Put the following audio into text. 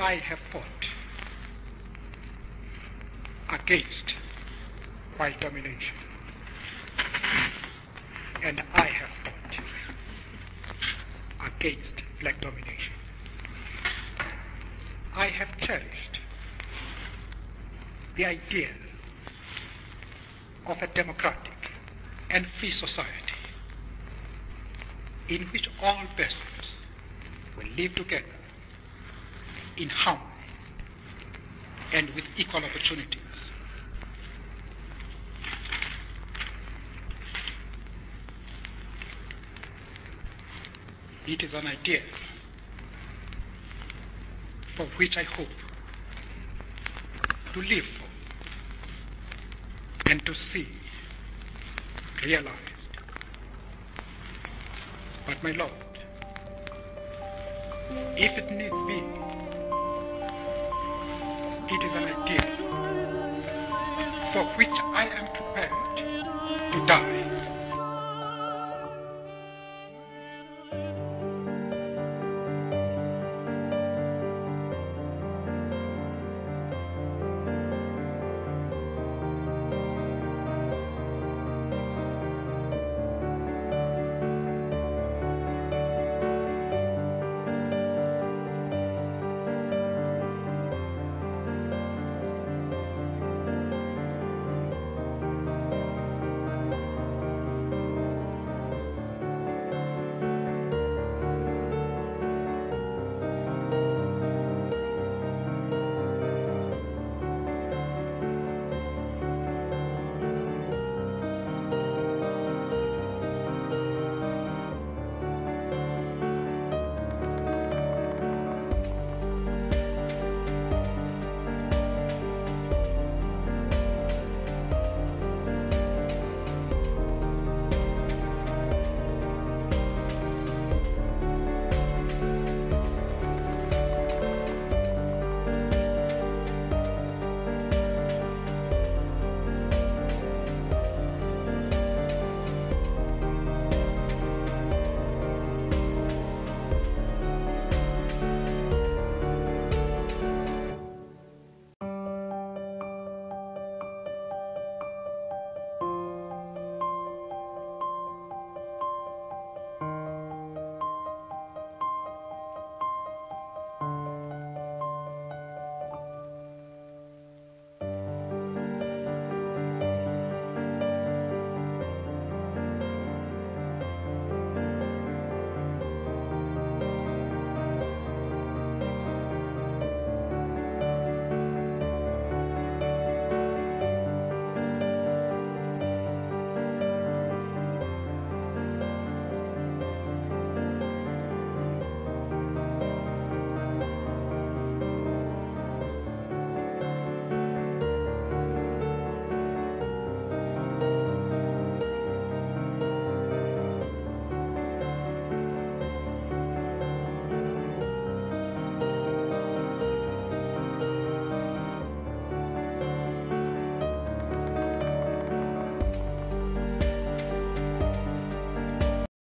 I have fought against white domination, and I have fought against black domination. I have cherished the idea of a democratic and free society in which all persons will live together in harmony and with equal opportunities. It is an idea for which I hope to live for and to see realized. But my Lord, if it need be, it is an idea for which I am prepared to die.